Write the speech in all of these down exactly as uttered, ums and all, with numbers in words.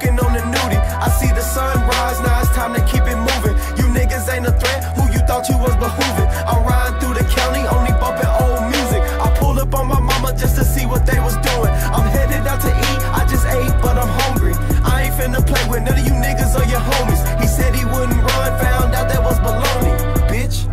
smoking on the nudie. I see the sunrise, now it's time to keep it moving. You niggas ain't a threat, who you thought you was behooving? I'm riding through the county, only bumping old music. I pull up on my mama just to see what they was doing. I'm headed out to eat, I just ate, but I'm hungry. I ain't finna play with none of you niggas or your homies. He said he wouldn't run, found out that was baloney, bitch.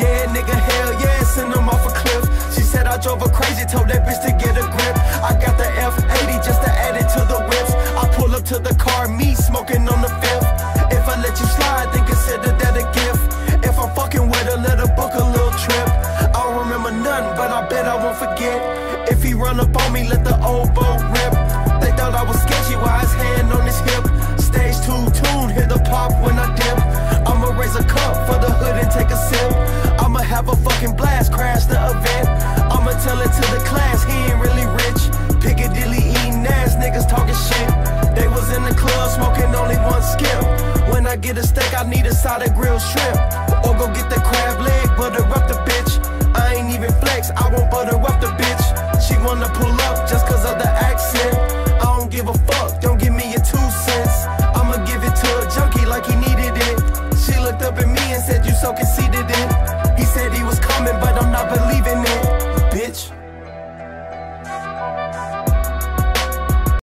Yeah, nigga, hell yeah, send him off a cliff. She said I drove her crazy, told that bitch to get a grip. I got the F eighty just to add it to the whips. I pull up to the car, me smoking on the fifth. If I let you slide, then consider that a gift. If I'm fucking with her, let her book a little trip. I don't remember nothing, but I bet I won't forget. If he run up on me, let the old boat rip. They thought I was sketchy, why his hand on his hip. Stage two tune, hear the pop when I dip. I'ma raise a cup for the hood and take a sip. I'ma have a fucking blast, crash the event. I'ma tell it to the class, he ain't really rich. Piccadilly eating ass, niggas talking shit. They was in the club smoking only one skip. When I get a steak, I need a side of grilled shrimp. Or go get the crab leg, butter up the bitch. I ain't even flex, I won't butter up the bitch. She wanna pull up.